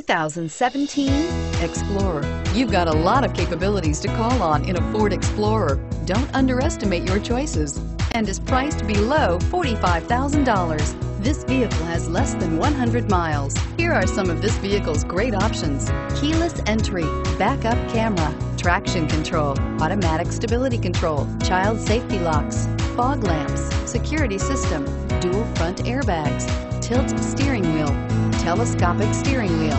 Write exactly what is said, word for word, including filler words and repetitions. two thousand seventeen Explorer. You've got a lot of capabilities to call on in a Ford Explorer. Don't underestimate your choices, and is priced below forty-five thousand dollars. This vehicle has less than one hundred miles. Here are some of this vehicle's great options: keyless entry, backup camera, traction control, automatic stability control, child safety locks, fog lamps, security system, dual front airbags, tilt steering wheel, telescopic steering wheel.